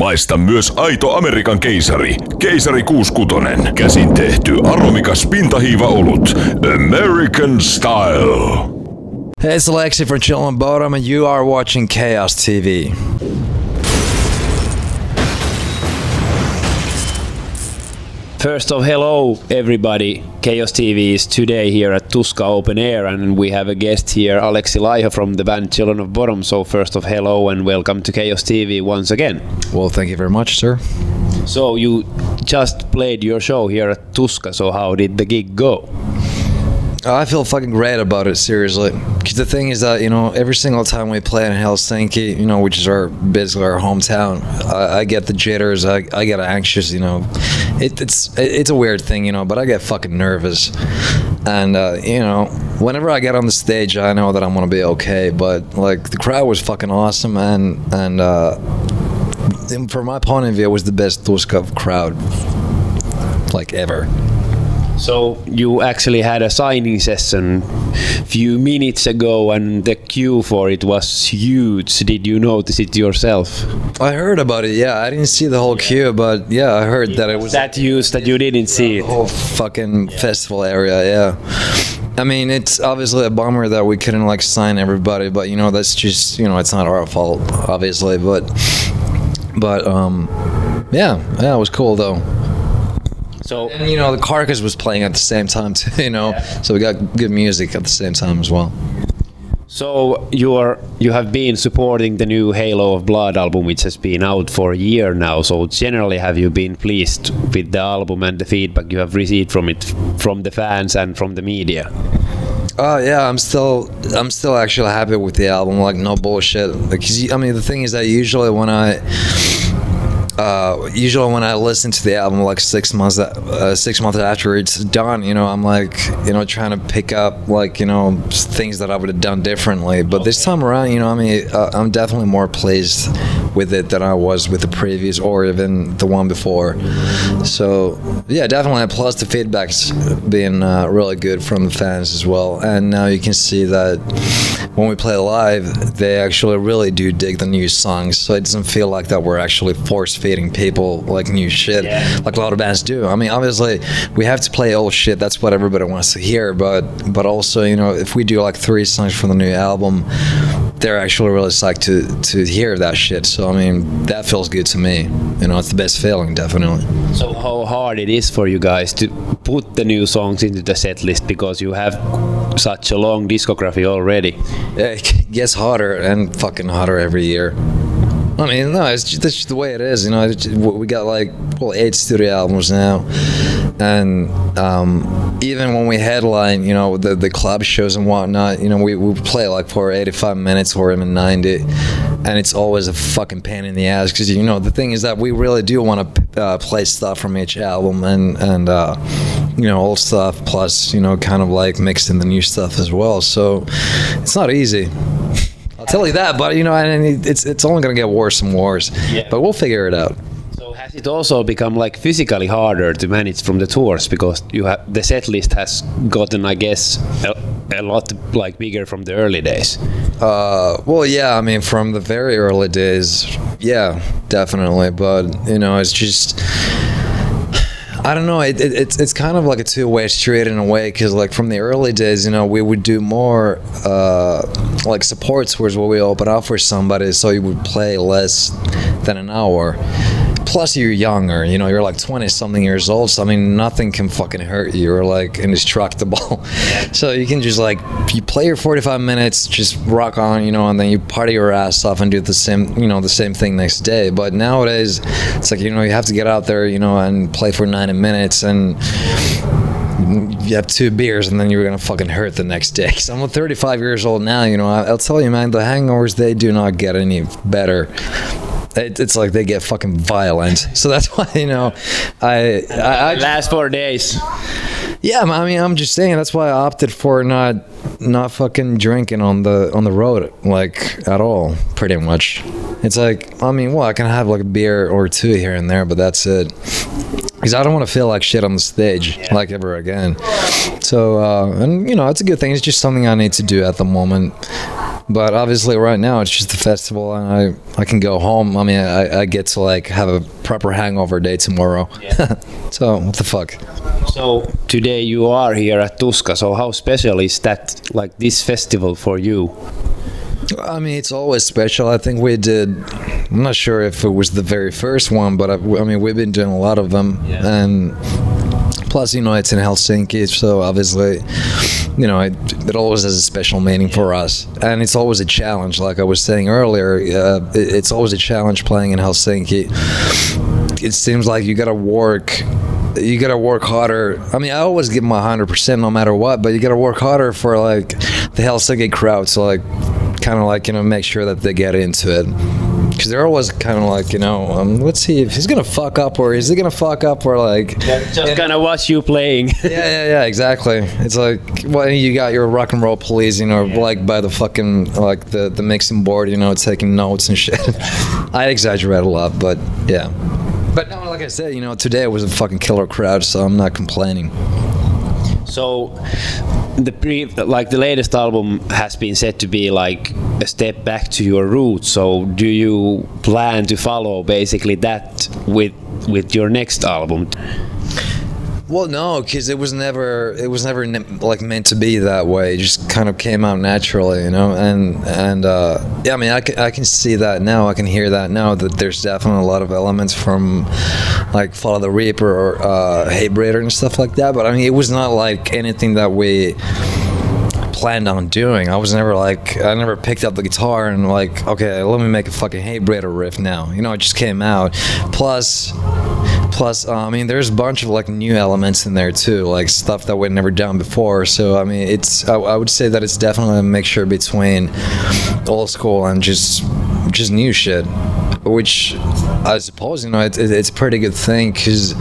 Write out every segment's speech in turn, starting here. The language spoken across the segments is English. Maista myös aito Amerikan keisari. Keisari 66. Käsin tehty aromikas pintahiivaolut. American style. Hey, it's Alexi from Children of Bodom and you are watching Chaos TV. First off, hello everybody. Chaos TV is today here at Tuska Open Air and we have a guest here, Alexi Laiho from the band Children of Bodom. So first off, hello and welcome to Chaos TV once again. Well, thank you very much, sir. So you just played your show here at Tuska, so how did the gig go? I feel fucking great about it, seriously. Because the thing is that, you know, every single time we play in Helsinki, you know, which is our basically our hometown, I get the jitters, I get anxious, you know. It's a weird thing, you know, but I get fucking nervous. And, you know, whenever I get on the stage, I know that I'm going to be okay. But, like, the crowd was fucking awesome and from my point of view, it was the best Tuska crowd, like, ever. So you actually had a signing session a few minutes ago and the queue for it was huge. Did you notice it yourself? I heard about it, yeah. I didn't see the whole queue, but yeah, I heard that it was that huge that you didn't see it. The whole fucking festival area, yeah. I mean, it's obviously a bummer that we couldn't like sign everybody, but you know, that's just, you know, it's not our fault, obviously, but yeah, it was cool though. So, and you know, the Carcass was playing at the same time too, you know, yeah. So we got good music at the same time as well. So you have been supporting the new Halo of Blood album, which has been out for a year now. So generally, have you been pleased with the album and the feedback you have received from it, from the fans and from the media? Yeah, I'm still actually happy with the album. Like, no bullshit. Because I mean, the thing is that usually when I listen to the album like 6 months after it's done, you know, I'm like, you know, trying to pick up like, you know, things that I would have done differently. But this time around, you know, I mean, I'm definitely more pleased with it than I was with the previous or even the one before. So yeah, definitely. Plus the feedback's been really good from the fans as well. And now you can see that when we play live, they actually really do dig the new songs. So it doesn't feel like that we're actually force-feeding people like new shit, yeah, like a lot of bands do. I mean, obviously we have to play old shit, that's what everybody wants to hear, but also, you know, if we do like 3 songs from the new album, they're actually really psyched to hear that shit. So I mean, that feels good to me, you know. It's the best feeling, definitely. So how hard it is for you guys to put the new songs into the set list, because you have such a long discography already? Yeah, it gets harder and fucking harder every year. I mean, no, that's just the way it is, you know. We got like, well, 8 studio albums now, and even when we headline, you know, the club shows and whatnot, you know, we play like for 85 minutes or even 90, and it's always a fucking pain in the ass, because, you know, the thing is that we really do want to play stuff from each album and you know, old stuff plus, you know, kind of like mixing the new stuff as well. So it's not easy. I'll tell you that, but you know, and it's only gonna get worse and worse. Yeah. But we'll figure it out. So has it also become like physically harder to manage from the tours, because you have the set list has gotten, I guess, a lot like bigger from the early days? Well, yeah, I mean, from the very early days, yeah, definitely. But you know, it's just, I don't know, it's kind of like a two-way street in a way, because like from the early days, you know, we would do more like support tours where we open up for somebody, so you would play less than an hour. Plus you're younger, you know, you're like 20-something years old, so I mean, nothing can fucking hurt you, or like indestructible. So you can just like, you play your 45 minutes, just rock on, you know, and then you party your ass off and do the same, you know, the same thing next day. But nowadays, it's like, you know, you have to get out there, you know, and play for 90 minutes, and you have 2 beers and then you're gonna fucking hurt the next day. Cause I'm 35 years old now, you know, I'll tell you, man, the hangovers, they do not get any better. It's like they get fucking violent. So that's why, you know, I last 4 days. Yeah, I mean, I'm just saying, that's why I opted for not fucking drinking on the road, like, at all, pretty much. It's like, I mean, well, I can have like a beer or 2 here and there, but that's it. Because I don't want to feel like shit on the stage, yeah, like ever again. So, and you know, it's a good thing. It's just something I need to do at the moment. But obviously right now it's just the festival, and I can go home. I mean, I get to like have a proper hangover day tomorrow. Yeah. So what the fuck. So today you are here at Tuska. So how special is that, like this festival for you? I mean, it's always special. I think we did, I'm not sure if it was the very first one, but I mean, we've been doing a lot of them. Yeah. And plus, you know, it's in Helsinki, so obviously, you know, it always has a special meaning for us. And it's always a challenge, like I was saying earlier, it's always a challenge playing in Helsinki. It seems like you gotta work. You gotta work harder. I mean, I always give my 100% no matter what, but you gotta work harder for like the Helsinki crowd, so like kind of like, you know, make sure that they get into it, because they're always kind of like, you know, let's see if he's gonna fuck up, or is he gonna fuck up, or like just gonna watch you playing. yeah, exactly. It's like, well, you got your rock and roll police, you know, like by the fucking like the mixing board, you know, taking notes and shit. I exaggerate a lot, but yeah. But no, like I said, you know, today was a fucking killer crowd, so I'm not complaining. So, like the latest album has been said to be like a step back to your roots. So, do you plan to follow basically that with your next album? Well, no, because it was never like meant to be that way. It just kind of came out naturally, you know. And yeah, I mean, I can see that now. I can hear that now. That there's definitely a lot of elements from like Follow the Reaper or Hate Breeder and stuff like that. But I mean, it was not like anything that we planned on doing. I was never like, I never picked up the guitar and like, okay, let me make a fucking Hate Breeder riff now. You know, it just came out. Plus, I mean, there's a bunch of like new elements in there too, like stuff that we'd never done before. So I mean, it's I would say that it's definitely a mixture between old school and just new shit, which I suppose, you know, it's a pretty good thing, because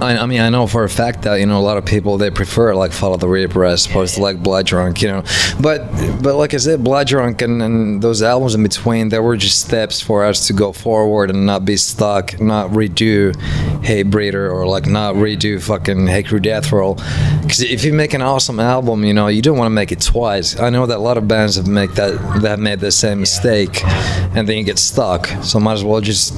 I mean, I know for a fact that, you know, a lot of people, they prefer like Follow the Reaper as opposed to like Blood Drunk, you know. But like I said, Blood Drunk and those albums in between, they were just steps for us to go forward and not be stuck, not redo Hey Breeder, or like not redo fucking Hey Crew Death Roll. Because if you make an awesome album, you know, you don't want to make it twice. I know that a lot of bands have made the same mistake, and then you get stuck. So might as well just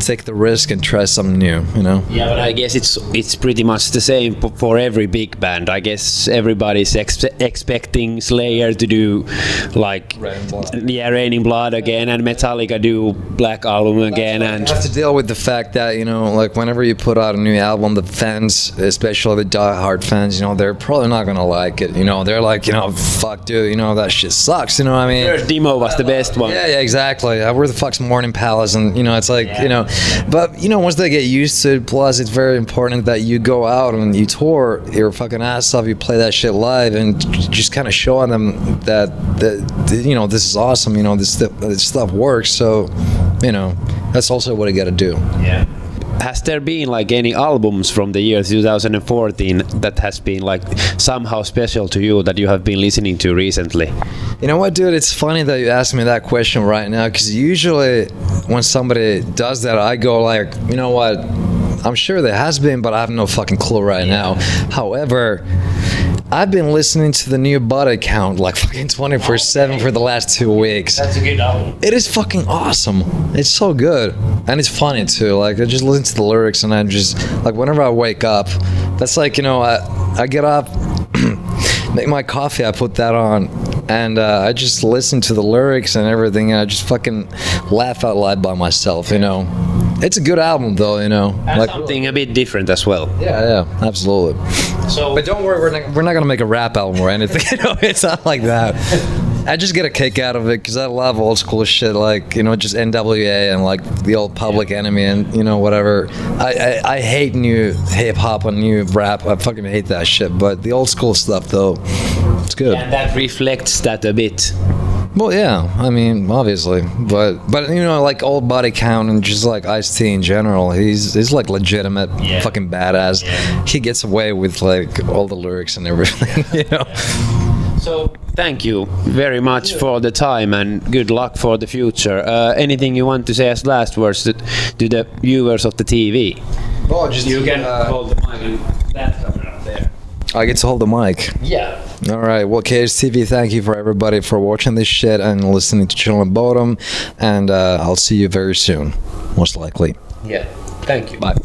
take the risk and try something new, you know. Yeah, but I guess it's pretty much the same for every big band. I guess everybody's expecting Slayer to do like Raining Blood again, and Metallica do Black Album again, and you have to deal with the fact that, you know, like whenever you put out a new album, the fans, especially the diehard fans, you know, they're probably not gonna like it. You know, they're like, you know, fuck dude, you know, that shit sucks, you know what I mean? First demo was the best one. Yeah, exactly. Where the fuck's Morning Palace? And you know, it's like, you know. But you know, once they get used to it, plus it's very important that you go out and you tour your fucking ass off, you play that shit live, and just kind of showing them that you know, this is awesome, you know, this stuff works. So, you know, that's also what you gotta do. Yeah. Has there been like any albums from the year 2014 that has been like somehow special to you that you have been listening to recently? You know what, dude, it's funny that you asked me that question right now, because usually when somebody does that, I go like, you know what, I'm sure there has been, but I have no fucking clue right now. However, I've been listening to the new Body Count like fucking 24/7 for the last 2 weeks. That's a good album. It is fucking awesome. It's so good. And it's funny too. Like, I just listen to the lyrics, and I just, like, whenever I wake up, that's like, you know, I get up, make my coffee, I put that on, and I just listen to the lyrics and everything, and I just fucking laugh out loud by myself, you know. It's a good album, though, you know. And like, something a bit different as well. Yeah, absolutely. So, but don't worry, we're not gonna make a rap album or anything. You know, it's not like that. I just get a kick out of it, because I love old school shit, like, you know, just N.W.A. and like the old Public Enemy and, you know, whatever. I hate new hip hop and new rap. I fucking hate that shit. But the old school stuff, though, it's good. Yeah, and that reflects that a bit. Well, yeah, I mean, obviously, but you know, like old Body Count and just like Ice T in general, he's like legitimate fucking badass. Yeah. He gets away with like all the lyrics and everything, you know. So thank you very much for the time, and good luck for the future. Anything you want to say as last words to the viewers of the TV? Oh, just you can hold the mic and that camera there. I get to hold the mic. Yeah. All right. Well, KSTV, thank you for everybody for watching this shit and listening to Children of Bodom. And I'll see you very soon, most likely. Yeah. Thank you. Bye.